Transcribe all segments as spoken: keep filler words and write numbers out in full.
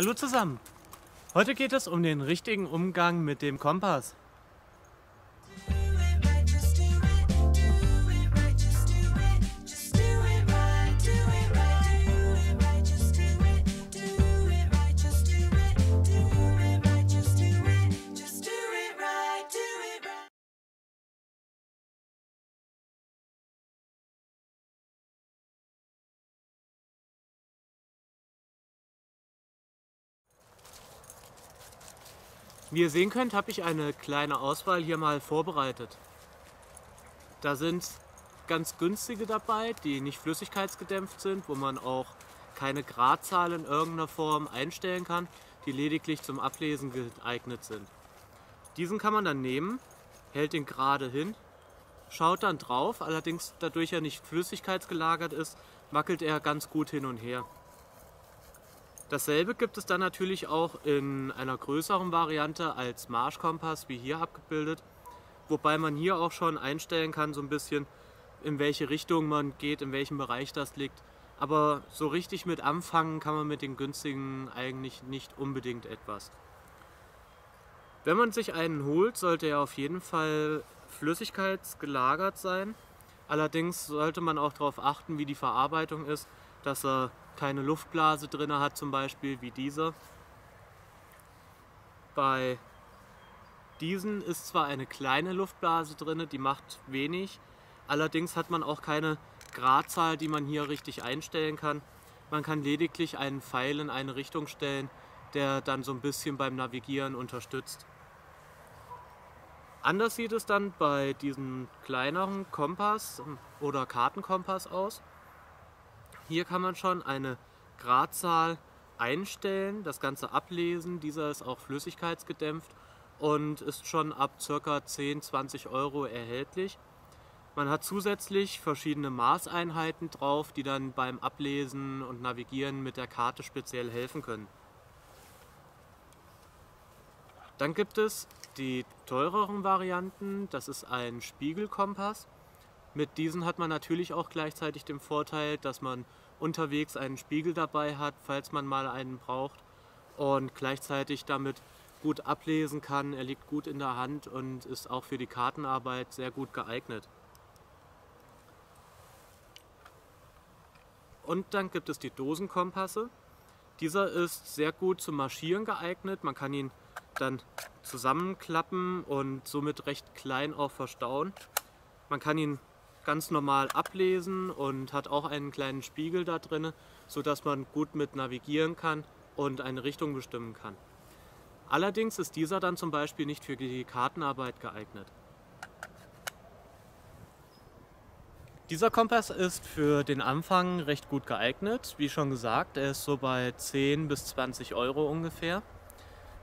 Hallo zusammen! Heute geht es um den richtigen Umgang mit dem Kompass. Wie ihr sehen könnt, habe ich eine kleine Auswahl hier mal vorbereitet. Da sind ganz günstige dabei, die nicht flüssigkeitsgedämpft sind, wo man auch keine Gradzahl in irgendeiner Form einstellen kann, die lediglich zum Ablesen geeignet sind. Diesen kann man dann nehmen, hält ihn gerade hin, schaut dann drauf, allerdings dadurch er nicht flüssigkeitsgelagert ist, wackelt er ganz gut hin und her. Dasselbe gibt es dann natürlich auch in einer größeren Variante als Marschkompass, wie hier abgebildet, wobei man hier auch schon einstellen kann, so ein bisschen, in welche Richtung man geht, in welchem Bereich das liegt. Aber so richtig mit anfangen kann man mit den günstigen eigentlich nicht unbedingt etwas. Wenn man sich einen holt, sollte er auf jeden Fall flüssigkeitsgelagert sein. Allerdings sollte man auch darauf achten, wie die Verarbeitung ist, dass er keine Luftblase drin hat, zum Beispiel wie dieser. Bei diesen ist zwar eine kleine Luftblase drin, die macht wenig, allerdings hat man auch keine Gradzahl, die man hier richtig einstellen kann. Man kann lediglich einen Pfeil in eine Richtung stellen, der dann so ein bisschen beim Navigieren unterstützt. Anders sieht es dann bei diesem kleineren Kompass oder Kartenkompass aus. Hier kann man schon eine Gradzahl einstellen, das Ganze ablesen. Dieser ist auch flüssigkeitsgedämpft und ist schon ab ca. zehn bis zwanzig Euro erhältlich. Man hat zusätzlich verschiedene Maßeinheiten drauf, die dann beim Ablesen und Navigieren mit der Karte speziell helfen können. Dann gibt es die teureren Varianten. Das ist ein Spiegelkompass. Mit diesen hat man natürlich auch gleichzeitig den Vorteil, dass man unterwegs einen Spiegel dabei hat, falls man mal einen braucht, und gleichzeitig damit gut ablesen kann. Er liegt gut in der Hand und ist auch für die Kartenarbeit sehr gut geeignet. Und dann gibt es die Dosenkompasse. Dieser ist sehr gut zum Marschieren geeignet. Man kann ihn dann zusammenklappen und somit recht klein auch verstauen. Man kann ihn ganz normal ablesen und hat auch einen kleinen Spiegel da drin, sodass man gut mit navigieren kann und eine Richtung bestimmen kann. Allerdings ist dieser dann zum Beispiel nicht für die Kartenarbeit geeignet. Dieser Kompass ist für den Anfang recht gut geeignet. Wie schon gesagt, er ist so bei zehn bis zwanzig Euro ungefähr.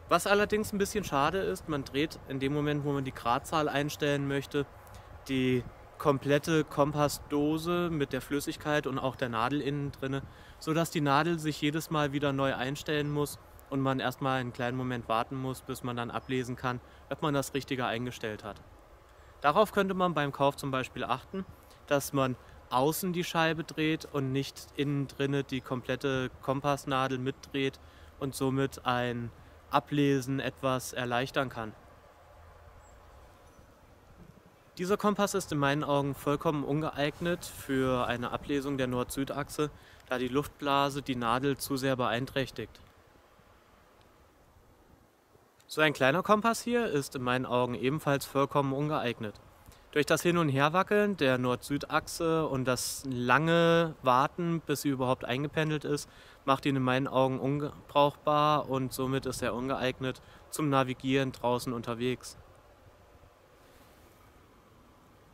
Was allerdings ein bisschen schade ist, man dreht in dem Moment, wo man die Gradzahl einstellen möchte, die komplette Kompassdose mit der Flüssigkeit und auch der Nadel innen drin, sodass die Nadel sich jedes Mal wieder neu einstellen muss und man erstmal einen kleinen Moment warten muss, bis man dann ablesen kann, ob man das Richtige eingestellt hat. Darauf könnte man beim Kauf zum Beispiel achten, dass man außen die Scheibe dreht und nicht innen drin die komplette Kompassnadel mitdreht und somit ein Ablesen etwas erleichtern kann. Dieser Kompass ist in meinen Augen vollkommen ungeeignet für eine Ablesung der Nord-Süd-Achse, da die Luftblase die Nadel zu sehr beeinträchtigt. So ein kleiner Kompass hier ist in meinen Augen ebenfalls vollkommen ungeeignet. Durch das Hin- und Herwackeln der Nord-Süd-Achse und das lange Warten, bis sie überhaupt eingependelt ist, macht ihn in meinen Augen unbrauchbar und somit ist er ungeeignet zum Navigieren draußen unterwegs.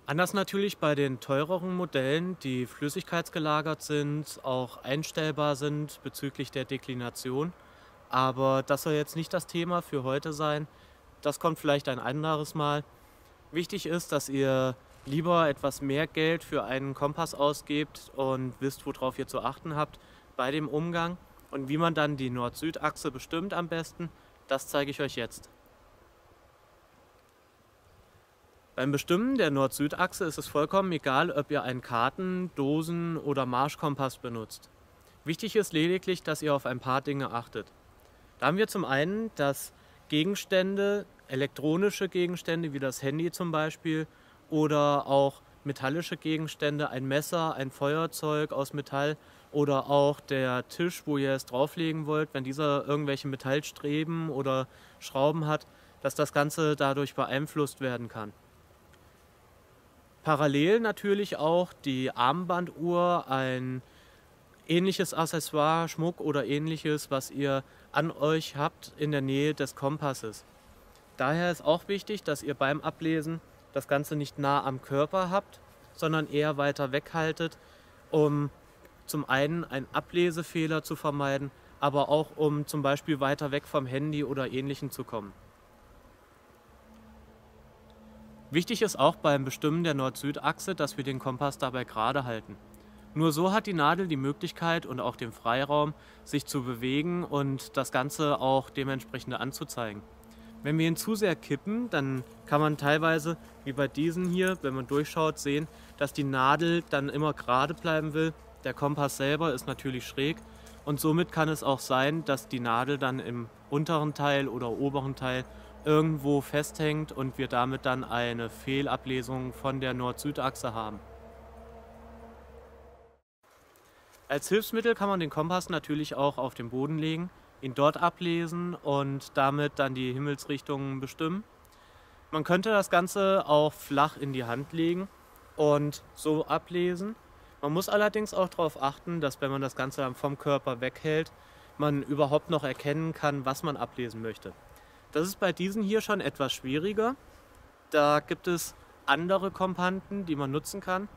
Anders natürlich bei den teureren Modellen, die flüssigkeitsgelagert sind, auch einstellbar sind bezüglich der Deklination. Aber das soll jetzt nicht das Thema für heute sein. Das kommt vielleicht ein anderes Mal. Wichtig ist, dass ihr lieber etwas mehr Geld für einen Kompass ausgebt und wisst, worauf ihr zu achten habt bei dem Umgang. Und wie man dann die Nord-Süd-Achse bestimmt am besten, das zeige ich euch jetzt. Beim Bestimmen der Nord-Süd-Achse ist es vollkommen egal, ob ihr einen Karten-, Dosen- oder Marschkompass benutzt. Wichtig ist lediglich, dass ihr auf ein paar Dinge achtet. Da haben wir zum einen, dass Gegenstände, elektronische Gegenstände wie das Handy zum Beispiel oder auch metallische Gegenstände, ein Messer, ein Feuerzeug aus Metall oder auch der Tisch, wo ihr es drauflegen wollt, wenn dieser irgendwelche Metallstreben oder Schrauben hat, dass das Ganze dadurch beeinflusst werden kann. Parallel natürlich auch die Armbanduhr, ein ähnliches Accessoire, Schmuck oder ähnliches, was ihr an euch habt in der Nähe des Kompasses. Daher ist auch wichtig, dass ihr beim Ablesen das Ganze nicht nah am Körper habt, sondern eher weiter weghaltet, um zum einen einen Ablesefehler zu vermeiden, aber auch um zum Beispiel weiter weg vom Handy oder Ähnlichem zu kommen. Wichtig ist auch beim Bestimmen der Nord-Süd-Achse, dass wir den Kompass dabei gerade halten. Nur so hat die Nadel die Möglichkeit und auch den Freiraum, sich zu bewegen und das Ganze auch dementsprechend anzuzeigen. Wenn wir ihn zu sehr kippen, dann kann man teilweise, wie bei diesen hier, wenn man durchschaut, sehen, dass die Nadel dann immer gerade bleiben will. Der Kompass selber ist natürlich schräg und somit kann es auch sein, dass die Nadel dann im unteren Teil oder oberen Teil irgendwo festhängt und wir damit dann eine Fehlablesung von der Nord-Süd-Achse haben. Als Hilfsmittel kann man den Kompass natürlich auch auf den Boden legen, ihn dort ablesen und damit dann die Himmelsrichtungen bestimmen. Man könnte das Ganze auch flach in die Hand legen und so ablesen. Man muss allerdings auch darauf achten, dass wenn man das Ganze dann vom Körper weghält, man überhaupt noch erkennen kann, was man ablesen möchte. Das ist bei diesen hier schon etwas schwieriger. Da gibt es andere Kompanten, die man nutzen kann,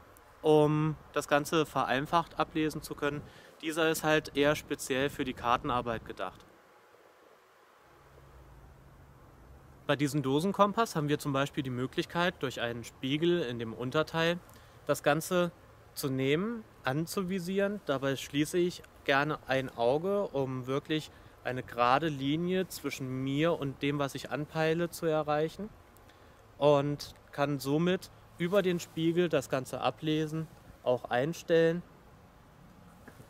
um das Ganze vereinfacht ablesen zu können. Dieser ist halt eher speziell für die Kartenarbeit gedacht. Bei diesem Dosenkompass haben wir zum Beispiel die Möglichkeit, durch einen Spiegel in dem Unterteil das Ganze zu nehmen, anzuvisieren. Dabei schließe ich gerne ein Auge, um wirklich eine gerade Linie zwischen mir und dem, was ich anpeile, zu erreichen und kann somit über den Spiegel das Ganze ablesen, auch einstellen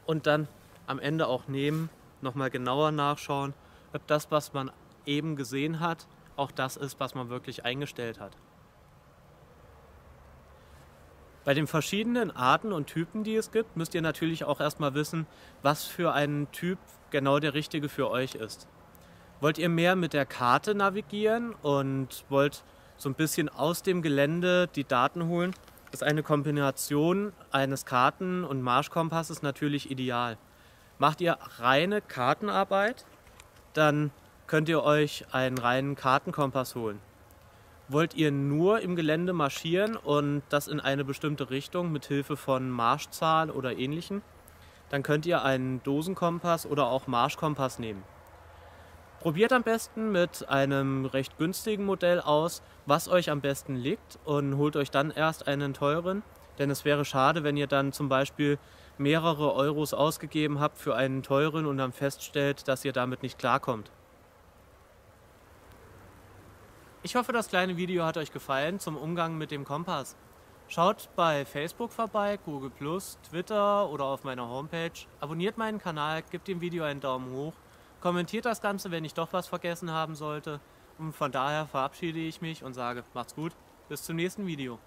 und dann am Ende auch nehmen, nochmal genauer nachschauen, ob das, was man eben gesehen hat, auch das ist, was man wirklich eingestellt hat. Bei den verschiedenen Arten und Typen, die es gibt, müsst ihr natürlich auch erstmal wissen, was für einen Typ genau der richtige für euch ist. Wollt ihr mehr mit der Karte navigieren und wollt so ein bisschen aus dem Gelände die Daten holen, ist eine Kombination eines Karten- und Marschkompasses natürlich ideal. Macht ihr reine Kartenarbeit, dann könnt ihr euch einen reinen Kartenkompass holen. Wollt ihr nur im Gelände marschieren und das in eine bestimmte Richtung mit Hilfe von Marschzahl oder Ähnlichem, dann könnt ihr einen Dosenkompass oder auch Marschkompass nehmen. Probiert am besten mit einem recht günstigen Modell aus, was euch am besten liegt und holt euch dann erst einen teuren, denn es wäre schade, wenn ihr dann zum Beispiel mehrere Euros ausgegeben habt für einen teuren und dann feststellt, dass ihr damit nicht klarkommt. Ich hoffe, das kleine Video hat euch gefallen zum Umgang mit dem Kompass. Schaut bei Facebook vorbei, Google plus, Twitter oder auf meiner Homepage. Abonniert meinen Kanal, gebt dem Video einen Daumen hoch. Kommentiert das Ganze, wenn ich doch was vergessen haben sollte. Und von daher verabschiede ich mich und sage, macht's gut, bis zum nächsten Video.